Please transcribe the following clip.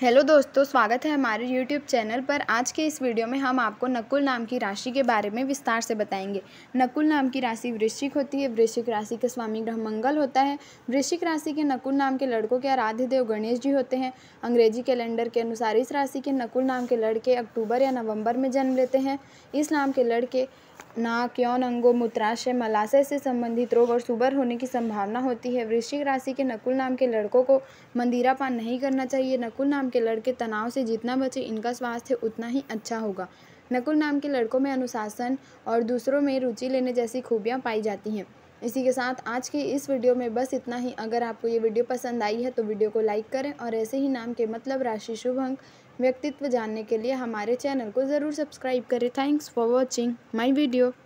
Hello दोस्तों, स्वागत है हमारे यूट्यूब चैनल पर। आज के इस वीडियो में हम आपको नकुल नाम की राशि के बारे में विस्तार से बताएंगे। नकुल नाम की राशि वृश्चिक होती है। वृश्चिक राशि के स्वामी ग्रह मंगल होता है। वृश्चिक राशि के नकुल नाम के लड़कों के आराध्य देव गणेश जी होते हैं। अंग्रेजी कैलेंडर के अनुसार इस राशि के नकुल नाम के लड़के अक्टूबर या नवम्बर में जन्म लेते हैं। इस नाम के लड़के नाक, यौन अंगों, मूत्राशय, मलाशय से संबंधित रोग और सुबर होने की संभावना होती है। वृश्चिक राशि के नकुल नाम के लड़कों को मंदिरापान नहीं करना चाहिए। नकुल नाम के लड़के तनाव से जितना बचे, इनका स्वास्थ्य उतना ही अच्छा होगा। नकुल नाम के लड़कों में अनुशासन और दूसरों में रुचि लेने जैसी खूबियाँ पाई जाती हैं। इसी के साथ आज के इस वीडियो में बस इतना ही। अगर आपको ये वीडियो पसंद आई है तो वीडियो को लाइक करें और ऐसे ही नाम के मतलब, राशि, शुभ अंक, व्यक्तित्व जानने के लिए हमारे चैनल को ज़रूर सब्सक्राइब करें। Thanks for watching my video.